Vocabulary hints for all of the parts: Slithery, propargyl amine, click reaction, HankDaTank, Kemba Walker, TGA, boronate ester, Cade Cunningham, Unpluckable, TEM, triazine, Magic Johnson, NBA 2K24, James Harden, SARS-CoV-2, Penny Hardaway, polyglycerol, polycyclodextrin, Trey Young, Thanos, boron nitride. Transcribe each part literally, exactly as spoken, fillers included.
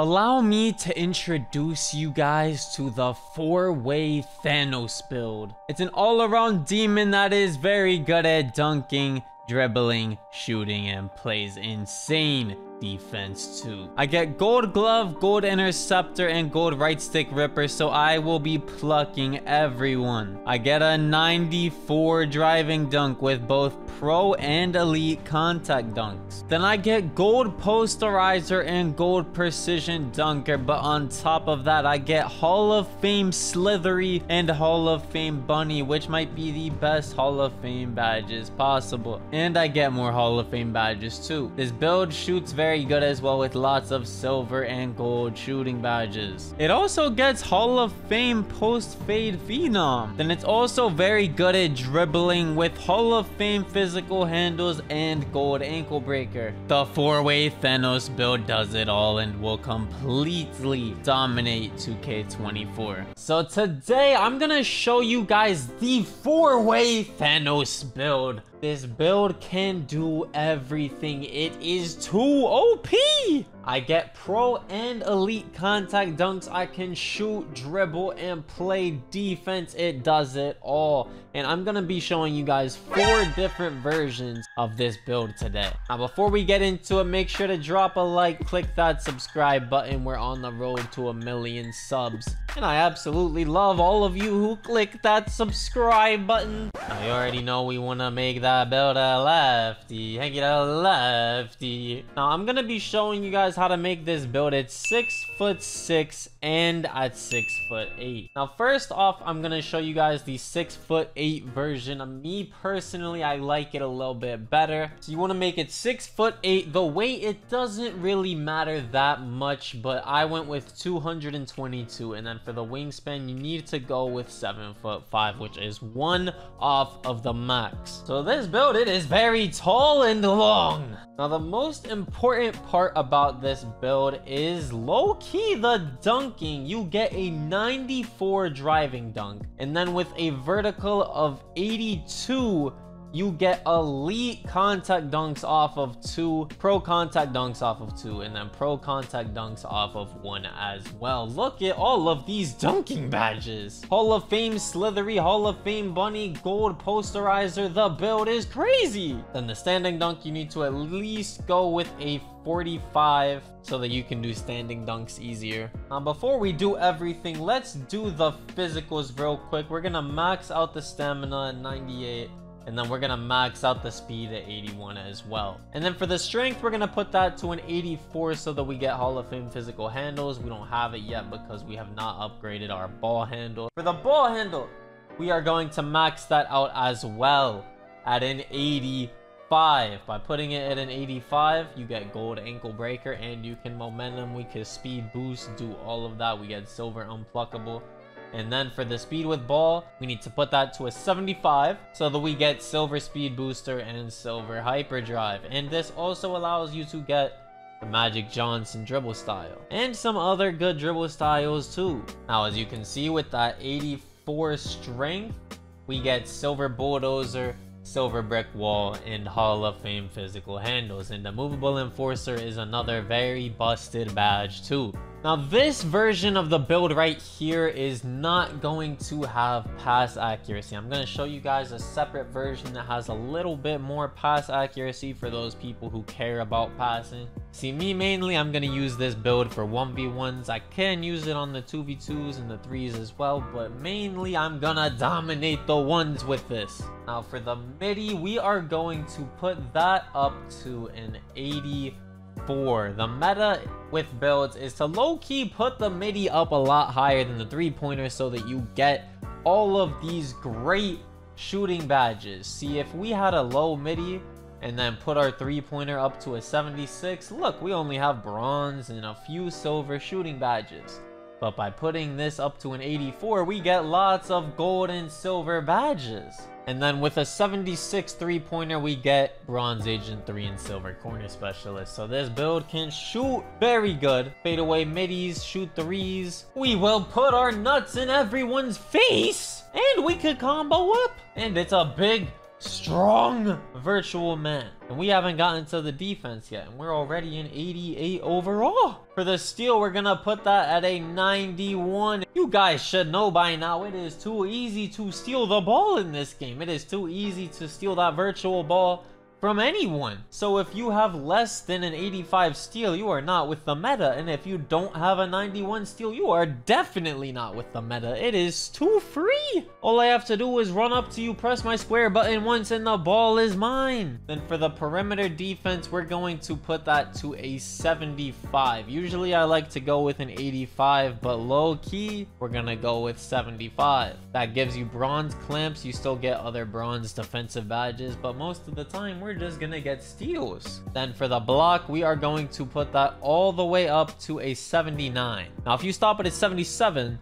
Allow me to introduce you guys to the four-way Thanos build. It's an all-around demon that is very good at dunking, dribbling, shooting, and plays insane defense too. I get gold glove, gold interceptor, and gold right stick ripper, so I will be plucking everyone. I get a ninety-four driving dunk with both pro and elite contact dunks. Then I get gold posterizer and gold precision dunker, but on top of that I get Hall of Fame Slithery and Hall of Fame Bunny, which might be the best Hall of Fame badges possible. And I get more Hall of Fame badges too. This build shoots very good as well, with lots of silver and gold shooting badges. It also gets Hall of Fame Post Fade Phenom. Then it's also very good at dribbling with Hall of Fame Physical Physical handles and gold ankle breaker. The four-way Thanos build does it all and will completely dominate two K twenty-four. So today I'm gonna show you guys the four-way Thanos build. This build can do everything. It is too O P. I get pro and elite contact dunks. I can shoot, dribble, and play defense. It does it all. And I'm going to be showing you guys four different versions of this build today. Now, before we get into it, make sure to drop a like, click that subscribe button. We're on the road to a million subs. And I absolutely love all of you who click that subscribe button. Now, you already know we want to make that that build a lefty, hang it a lefty. Now I'm gonna be showing you guys how to make this build. It's six foot six and at six foot eight. Now first off, I'm gonna show you guys the six foot eight version. Me personally, I like it a little bit better. So you want to make it six foot eight. The weight, it doesn't really matter that much, but I went with two hundred twenty-two, and then for the wingspan, you need to go with seven foot five, which is one off of the max. So this build, it is very tall and long. Now the most important part about this build is low-key the dunking. You get a ninety-four driving dunk, and then with a vertical of eighty-two, you get elite contact dunks off of two, pro contact dunks off of two, and then pro contact dunks off of one as well. Look at all of these dunking badges. Hall of Fame Slithery, Hall of Fame Bunny, gold posterizer. The build is crazy. Then the standing dunk, you need to at least go with a forty-five so that you can do standing dunks easier. Now before we do everything, let's do the physicals real quick. We're gonna max out the stamina at ninety-eight. And then we're gonna max out the speed at eighty-one as well. And then for the strength, we're gonna put that to an eighty-four so that we get Hall of Fame physical handles. We don't have it yet because we have not upgraded our ball handle. For the ball handle, we are going to max that out as well at an eighty-five. By putting it at an eighty-five, you get gold ankle breaker and you can momentum. We can speed boost, do all of that. We get silver unpluckable. And then for the speed with ball, we need to put that to a seventy-five so that we get silver speed booster and silver hyperdrive. And this also allows you to get the Magic Johnson dribble style and some other good dribble styles too. Now, as you can see, with that eighty-four strength, we get silver bulldozer, silver brick wall, and Hall of Fame physical handles. And the movable enforcer is another very busted badge too. Now this version of the build right here is not going to have pass accuracy. I'm going to show you guys a separate version that has a little bit more pass accuracy for those people who care about passing. See, me mainly, I'm going to use this build for one v ones. I can use it on the two v twos and the threes as well, but mainly I'm going to dominate the ones with this. Now for the midi, we are going to put that up to an eighty-four. The meta with builds is to low-key put the midi up a lot higher than the three-pointer so that you get all of these great shooting badges. See, if we had a low midi and then put our three-pointer up to a seventy-six, look, we only have bronze and a few silver shooting badges. But by putting this up to an eighty-four, we get lots of gold and silver badges. And then with a seventy-six three-pointer, we get Bronze Agent three and Silver Corner Specialist. So this build can shoot very good. Fade away midis, shoot threes. We will put our nuts in everyone's face, and we could combo up. And it's a big strong virtual man. And we haven't gotten to the defense yet, and we're already in eighty-eight overall. For the steal, we're gonna put that at a ninety-one. You guys should know by now, it is too easy to steal the ball in this game. It is too easy to steal that virtual ball from anyone. So if you have less than an eighty-five steal, you are not with the meta. And if you don't have a ninety-one steal, you are definitely not with the meta. It is too free. All I have to do is run up to you, press my square button once, and the ball is mine. Then for the perimeter defense, we're going to put that to a seventy-five. Usually I like to go with an eighty-five, but low key, we're gonna go with seventy-five. That gives you bronze clamps. You still get other bronze defensive badges, but most of the time, we're We're just gonna get steals. Then for the block, we are going to put that all the way up to a seventy-nine. Now if you stop at a seventy-seven,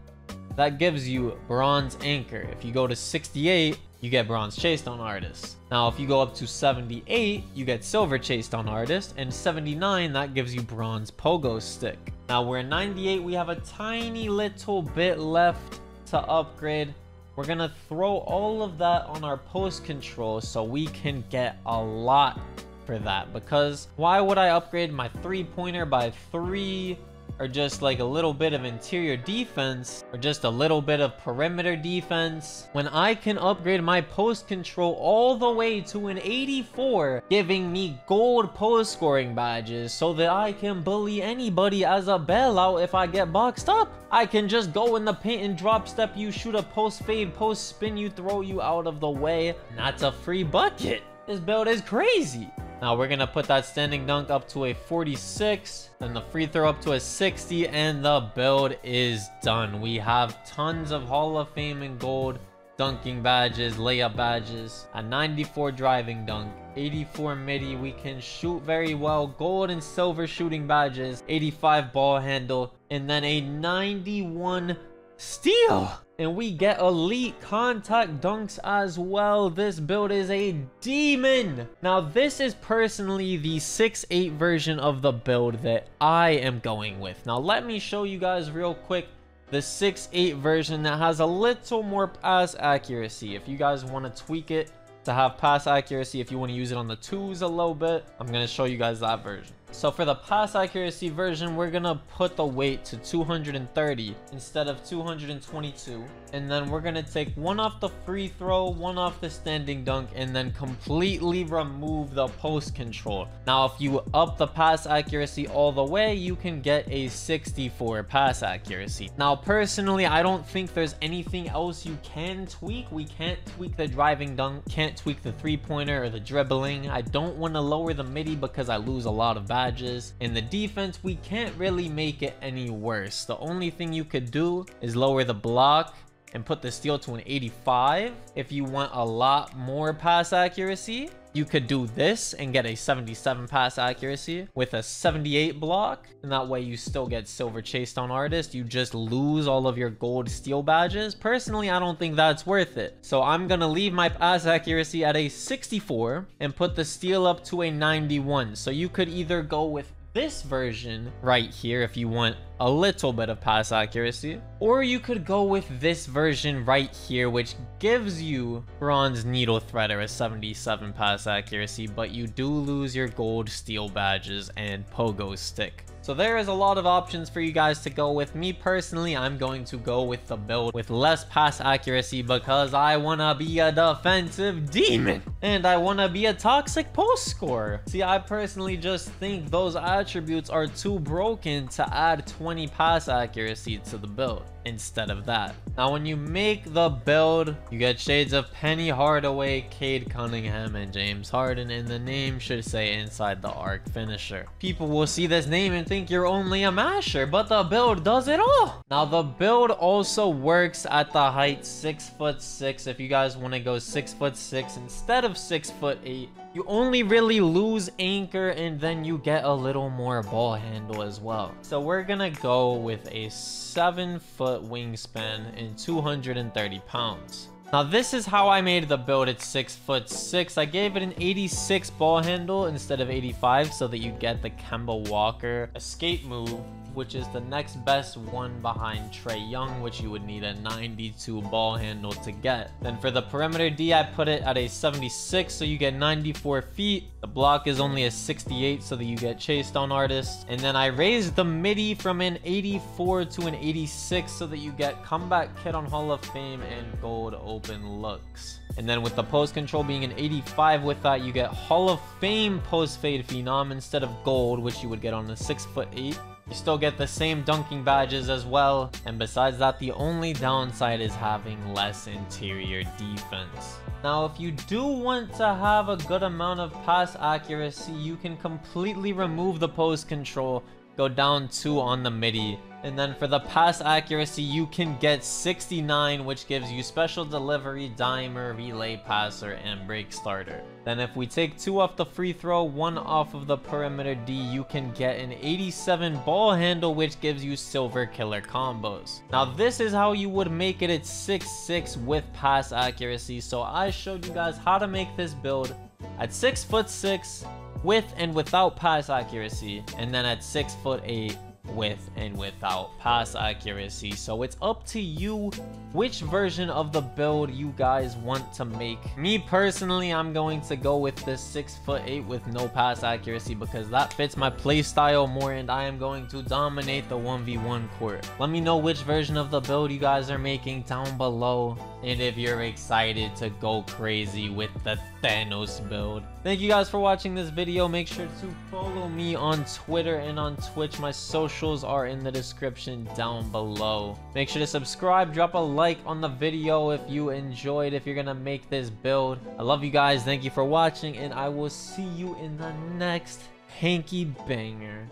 that gives you bronze anchor. If you go to sixty-eight, you get bronze chased on artist. Now if you go up to seventy-eight, you get silver chased on artist, and seventy-nine, that gives you bronze pogo stick. Now we're at ninety-eight. We have a tiny little bit left to upgrade. We're gonna throw all of that on our post control so we can get a lot for that, because why would I upgrade my three pointer by three, or just like a little bit of interior defense, or just a little bit of perimeter defense, when I can upgrade my post control all the way to an eighty-four, giving me gold post scoring badges so that I can bully anybody as a bailout if I get boxed up. I can just go in the paint and drop step you, shoot a post fade, post spin you, throw you out of the way, and that's a free bucket. This build is crazy. Now we're gonna put that standing dunk up to a forty-six, then the free throw up to a sixty, and the build is done. We have tons of Hall of Fame and gold dunking badges, layup badges, a ninety-four driving dunk, eighty-four midi. We can shoot very well, gold and silver shooting badges, eighty-five ball handle, and then a ninety-one steal. And we get elite contact dunks as well. This build is a demon. Now, this is personally the six eight version of the build that I am going with. Now, let me show you guys real quick the six eight version that has a little more pass accuracy. If you guys want to tweak it to have pass accuracy, if you want to use it on the twos a little bit, I'm going to show you guys that version. So for the pass accuracy version, we're gonna put the weight to two hundred thirty instead of two hundred twenty-two, and then we're gonna take one off the free throw, one off the standing dunk, and then completely remove the post control. Now if you up the pass accuracy all the way, you can get a sixty-four pass accuracy. Now personally, I don't think there's anything else you can tweak. We can't tweak the driving dunk, can't tweak the three-pointer or the dribbling. I don't want to lower the midi because I lose a lot of value. Badges. In the defense, we can't really make it any worse. The only thing you could do is lower the block and put the steal to an eighty-five. If you want a lot more pass accuracy, you could do this and get a seventy-seven pass accuracy with a seventy-eight block, and that way you still get silver chased on artist. You just lose all of your gold steal badges. Personally, I don't think that's worth it, so I'm gonna leave my pass accuracy at a sixty-four and put the steal up to a ninety-one. So you could either go with this version right here if you want a little bit of pass accuracy, or you could go with this version right here, which gives you bronze needle threader, a seventy-seven pass accuracy, but you do lose your gold steel badges and pogo stick. So there is a lot of options for you guys to go with. Me personally, I'm going to go with the build with less pass accuracy because I want to be a defensive demon and I want to be a toxic post scorer. See, I personally just think those attributes are too broken to add twenty pass accuracy to the build instead of that. Now when you make the build, you get shades of Penny Hardaway, Cade Cunningham, and James Harden, and the name should say inside the arc finisher. People will see this name and think you're only a masher, but the build does it all. Now the build also works at the height six foot six. If you guys want to go six foot six instead of six foot eight, you only really lose anchor, and then you get a little more ball handle as well. So we're gonna go with a seven foot wingspan and two hundred thirty pounds. Now this is how I made the build at six foot six. I gave it an eighty-six ball handle instead of eighty-five so that you get the Kemba Walker escape move, which is the next best one behind Trey Young, which you would need a ninety-two ball handle to get. Then for the perimeter D, I put it at a seventy-six, so you get ninety-four feet. The block is only a sixty-eight, so that you get chased on artists. And then I raised the midi from an eighty-four to an eighty-six, so that you get comeback kid on Hall of Fame and gold open looks. And then with the post control being an eighty-five, with that you get Hall of Fame post fade phenom instead of gold, which you would get on a six foot eight. You still get the same dunking badges as well, and besides that, the only downside is having less interior defense. Now, if you do want to have a good amount of pass accuracy, you can completely remove the post control, go down two on the midi. And then for the pass accuracy, you can get sixty-nine, which gives you special delivery, dimer, relay passer, and break starter. Then if we take two off the free throw, one off of the perimeter D, you can get an eighty-seven ball handle, which gives you silver killer combos. Now this is how you would make it at six six with pass accuracy. So I showed you guys how to make this build at six foot six with and without pass accuracy, and then at six foot eight with and without pass accuracy. So it's up to you which version of the build you guys want to make. Me personally, I'm going to go with the six foot eight with no pass accuracy because that fits my play style more, and I am going to dominate the one v one court. Let me know which version of the build you guys are making down below, and if you're excited to go crazy with the Thanos build. Thank you guys for watching this video. Make sure to follow me on Twitter and on Twitch. My socials are in the description down below. Make sure to subscribe, drop a like on the video if you enjoyed, if you're gonna make this build. I love you guys, thank you for watching, and I will see you in the next Hanky Banger.